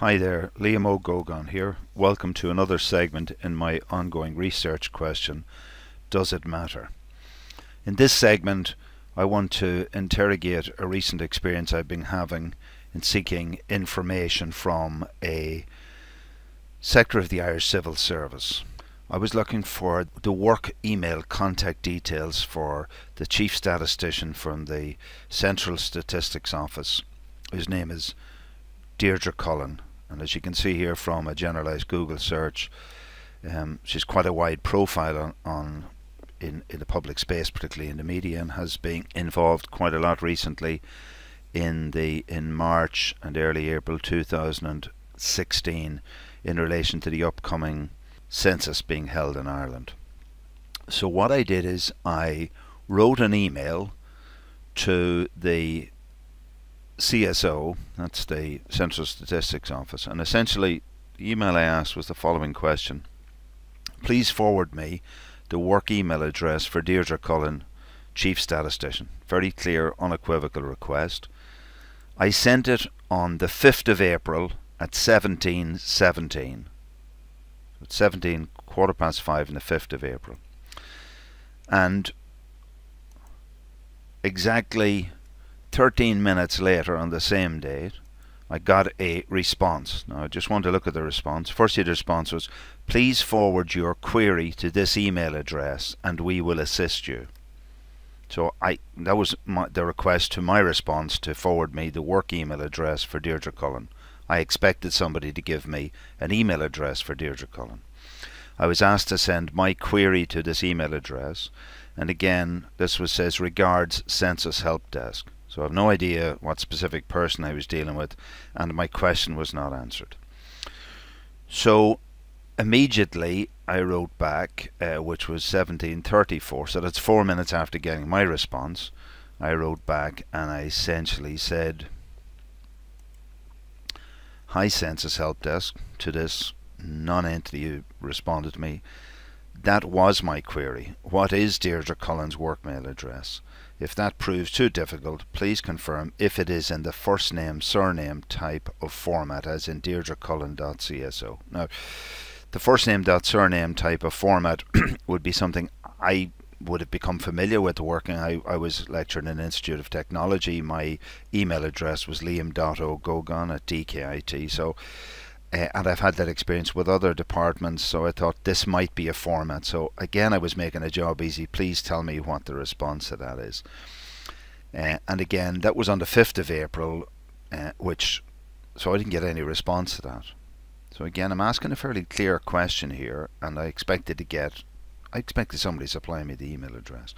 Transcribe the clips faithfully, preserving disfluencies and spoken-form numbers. Hi there, Liam O'Gogan here. Welcome to another segment in my ongoing research question, Does It Matter? In this segment, I want to interrogate a recent experience I've been having in seeking information from a sector of the Irish Civil Service. I was looking for the work email contact details for the chief statistician from the Central Statistics Office, whose name is Deirdre Cullen. And as you can see here from a generalized Google search, um, she's quite a wide profile on, on in, in the public space, particularly in the media, and has been involved quite a lot recently in the in March and early April two thousand sixteen in relation to the upcoming census being held in Ireland. So what I did is I wrote an email to the C S O, that's the Central Statistics Office, and essentially the email I asked was the following question: please forward me the work email address for Deirdre Cullen, Chief Statistician. Very clear, unequivocal request. I sent it on the fifth of April at seventeen seventeen. At seventeen, quarter past five on the fifth of April. And exactly thirteen minutes later on the same date, I got a response. Now I just want to look at the response. First, the response was, please forward your query to this email address and we will assist you. So I that was my, the request to my response to forward me the work email address for Deirdre Cullen. I expected somebody to give me an email address for Deirdre Cullen. I was asked to send my query to this email address, and again this was says regards Census Help Desk. So I have no idea what specific person I was dealing with, and my question was not answered. So immediately I wrote back, uh, which was seventeen thirty-four, so that's four minutes after getting my response. I wrote back and I essentially said, hi Census Help Desk. To this non-entity who responded to me, that was my query. What is Deirdre Cullen's work mail address? If that proves too difficult, please confirm if it is in the first name surname type of format, as in deirdre cullen dot c s o. Now, the first name dot surname type of format would be something I would have become familiar with working. I, I was lecturing in an Institute of Technology. My email address was liam.ogogan at D K I T. So, uh, and I've had that experience with other departments, so I thought this might be a format. So again, I was making a job easy. Please tell me what the response to that is. Uh, and again, that was on the fifth of April, uh, which, so I didn't get any response to that. So again, I'm asking a fairly clear question here, and I expected to get, I expected somebody to supply me the email address.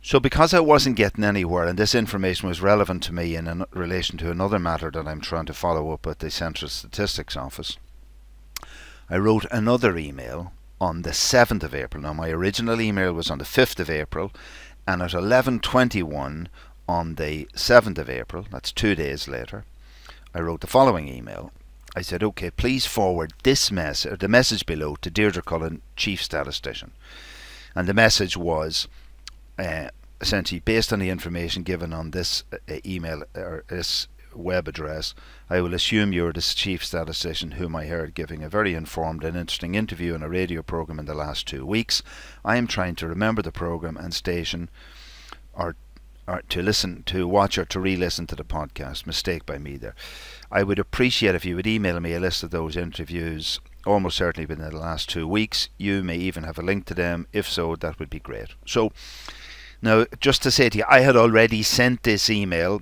So because I wasn't getting anywhere, and this information was relevant to me in relation to another matter that I'm trying to follow up at the Central Statistics Office, I wrote another email on the seventh of April. Now my original email was on the fifth of April, and at eleven twenty-one on the seventh of April, that's two days later, I wrote the following email. I said, okay, please forward this message, the message below, to Deirdre Cullen, Chief Statistician. And the message was, Uh, essentially, based on the information given on this uh, email or this web address, I will assume you're the chief statistician whom I heard giving a very informed and interesting interview in a radio program in the last two weeks. I am trying to remember the program and station, or, or to listen, to watch, or to re-listen to the podcast. Mistake by me there. I would appreciate if you would email me a list of those interviews, almost certainly within the last two weeks. You may even have a link to them. If so, that would be great. So, now, just to say to you, I had already sent this email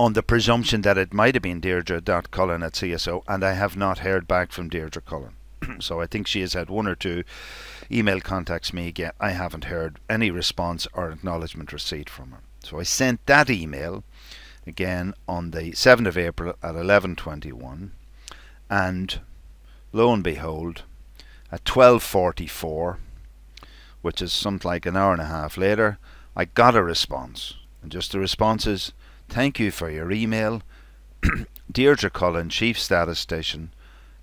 on the presumption that it might have been Deirdre.Cullen at C S O, and I have not heard back from Deirdre Cullen. So I think she has had one or two email contacts me again. I haven't heard any response or acknowledgement receipt from her. So I sent that email again on the seventh of April at eleven twenty-one, and lo and behold, at twelve forty-four, which is something like an hour and a half later, I got a response. And just the response is, thank you for your email. Deirdre Cullen, Chief Statistician.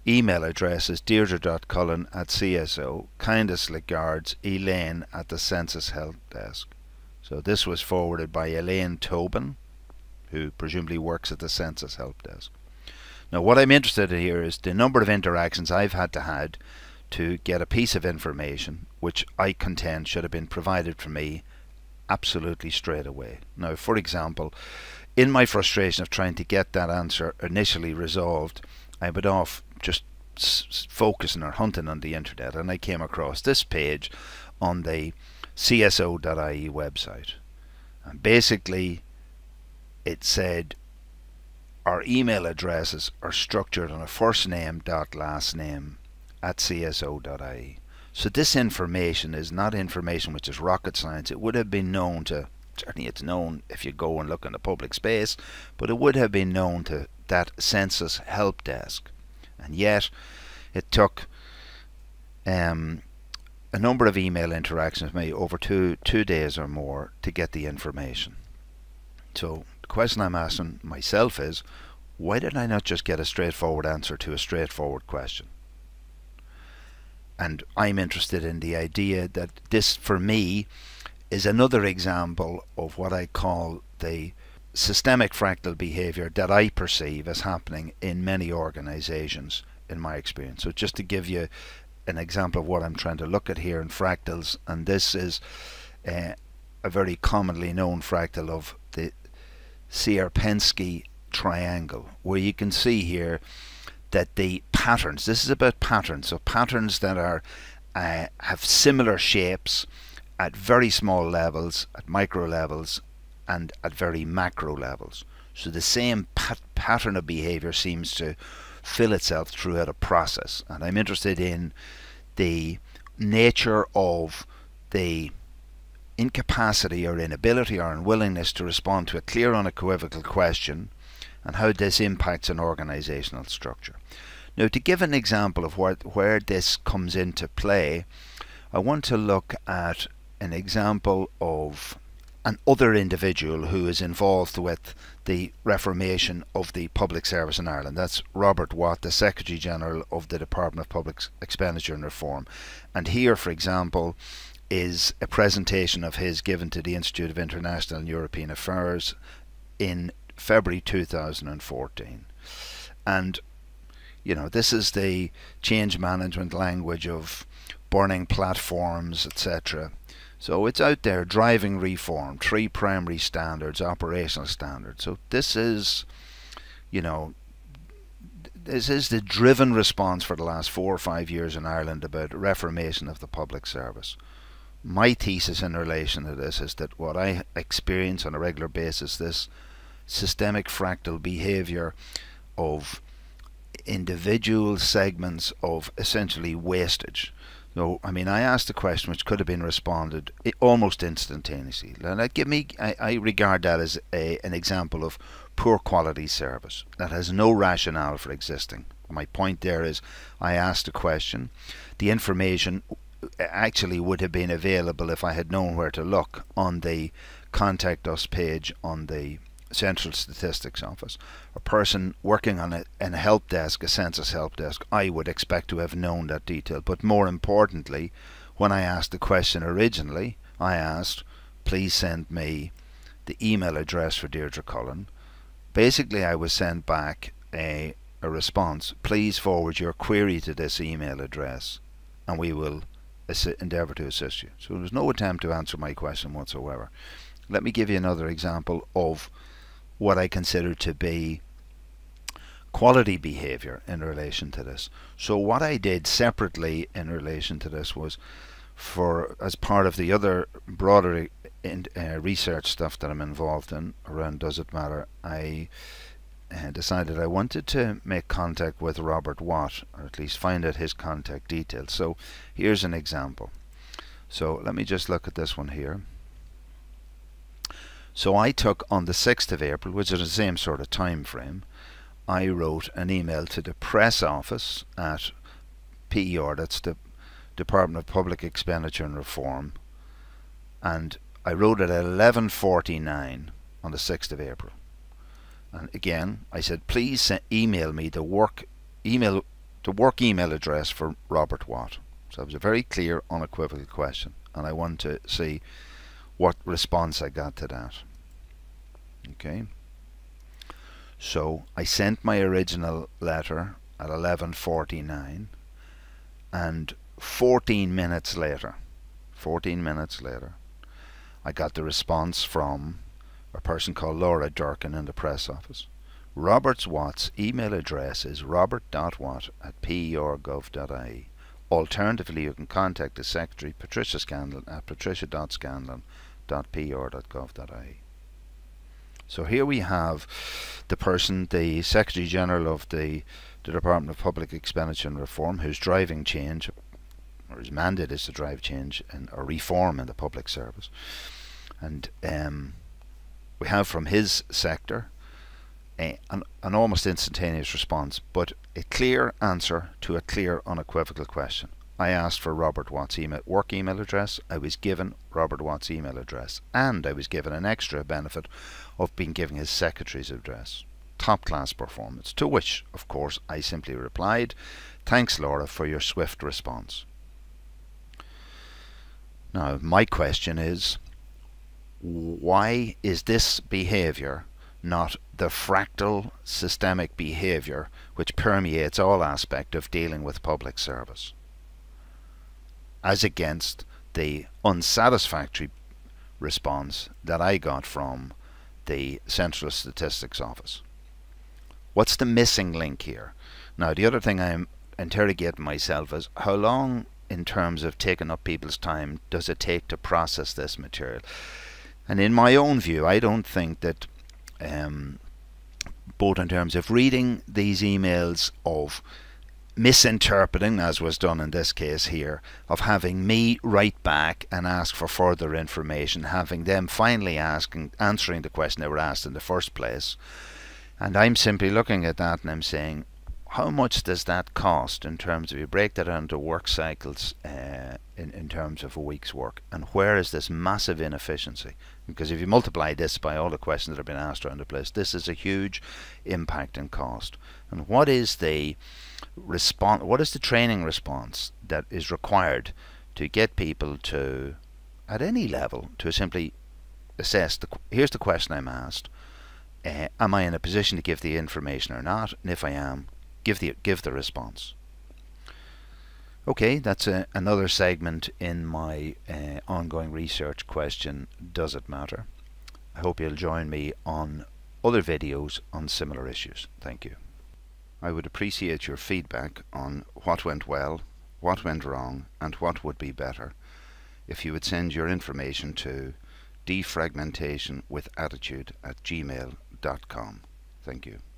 Email address is deirdre.cullen at C S O. Kindest regards, Elaine at the Census Help Desk. So this was forwarded by Elaine Tobin, who presumably works at the Census Help Desk. Now what I'm interested in here is the number of interactions I've had to had to get a piece of information which I contend should have been provided for me absolutely straight away. Now, for example, in my frustration of trying to get that answer initially resolved, I went off just focusing or hunting on the internet, and I came across this page on the C S O dot I E website, and basically it said our email addresses are structured on a first name dot last name at C S O dot I E. So this information is not information which is rocket science. It would have been known to, certainly it's known if you go and look in the public space, but it would have been known to that census help desk. And yet it took um, a number of email interactions with me over two, two days or more to get the information. So the question I'm asking myself is, why did I not just get a straightforward answer to a straightforward question? And I'm interested in the idea that this, for me, is another example of what I call the systemic fractal behavior that I perceive as happening in many organizations in my experience. So just to give you an example of what I'm trying to look at here in fractals, and this is uh, a very commonly known fractal of the Sierpinski triangle, where you can see here that the patterns, this is about patterns, so patterns that are uh, have similar shapes at very small levels, at micro levels, and at very macro levels. So the same pat pattern of behavior seems to fill itself throughout a process, and I'm interested in the nature of the incapacity or inability or unwillingness to respond to a clear, unequivocal question, and how this impacts an organizational structure. Now, to give an example of where, where this comes into play, I want to look at an example of an other individual who is involved with the reformation of the public service in Ireland. That's Robert Watt, the Secretary General of the Department of Public Expenditure and Reform. And here, for example, is a presentation of his given to the Institute of International and European Affairs in February two thousand fourteen. And, you know, this is the change management language of burning platforms, et cetera. So it's out there, driving reform, three primary standards, operational standards. So this is, you know, this is the driven response for the last four or five years in Ireland about reformation of the public service. My thesis in relation to this is that what I experience on a regular basis, this systemic fractal behavior of individual segments of essentially wastage. So, I mean, I asked a question which could have been responded almost instantaneously. And that give me, I, I regard that as a, an example of poor quality service that has no rationale for existing. My point there is, I asked a question. The information actually would have been available if I had known where to look on the Contact Us page on the Central Statistics Office. A person working on a, a help desk, a census help desk, I would expect to have known that detail. But more importantly, when I asked the question originally, I asked, please send me the email address for Deirdre Cullen. Basically, I was sent back a, a response, please forward your query to this email address and we will endeavour to assist you. So there was no attempt to answer my question whatsoever. Let me give you another example of what I consider to be quality behavior in relation to this. So what I did separately in relation to this was, for as part of the other broader in, uh, research stuff that I'm involved in around Does It Matter, I uh, decided I wanted to make contact with Robert Watt, or at least find out his contact details. So here's an example. So let me just look at this one here. So I took on the sixth of April, which is the same sort of time frame, I wrote an email to the press office at P E R, that's the Department of Public Expenditure and Reform, and I wrote it at eleven forty-nine on the sixth of April. And again, I said, please email me the work email, the work email address for Robert Watt. So it was a very clear, unequivocal question, and I want to see what response I got to that. Okay, So I sent my original letter at eleven forty-nine, and fourteen minutes later, fourteen minutes later, I got the response from a person called Laura Durkin in the press office. Robert Watt's email address is robert dot watt at p e r gov dot i e. Alternatively, you can contact the secretary, Patricia Scanlon, at patricia dot scanlon dot p r dot gov dot i e. So here we have the person, the Secretary General of the, the Department of Public Expenditure and Reform, who's driving change, or his mandate is to drive change and or reform in the public service. And um, we have from his sector a, an, an almost instantaneous response, but a clear answer to a clear, unequivocal question. I asked for Robert Watt's email, work email address. I was given Robert Watt's email address, and I was given an extra benefit of being given his secretary's address. Top class performance, to which, of course, I simply replied, "Thanks, Laura, for your swift response." Now, my question is, why is this behaviour not the fractal systemic behaviour which permeates all aspect of dealing with public service, as against the unsatisfactory response that I got from the Central Statistics Office? What's the missing link here? Now, the other thing I'm interrogating myself is, how long, in terms of taking up people's time, does it take to process this material? And in my own view, I don't think that, um, both in terms of reading these emails, of misinterpreting, as was done in this case here, of having me write back and ask for further information, having them finally asking, answering the question they were asked in the first place. And I'm simply looking at that and I'm saying, how much does that cost in terms of, you break that into work cycles uh, in, in terms of a week's work, and where is this massive inefficiency? Because if you multiply this by all the questions that have been asked around the place, this is a huge impact in cost. And what is the response, what is the training response that is required to get people to, at any level, to simply assess the, here's the question I'm asked, uh, am I in a position to give the information or not, and if I am, give the give the response. Okay, that's a, another segment in my uh, ongoing research question, does it matter? I hope you'll join me on other videos on similar issues. Thank you. I would appreciate your feedback on what went well, what went wrong, and what would be better if you would send your information to defragmentationwithattitude at gmail dot com. Thank you.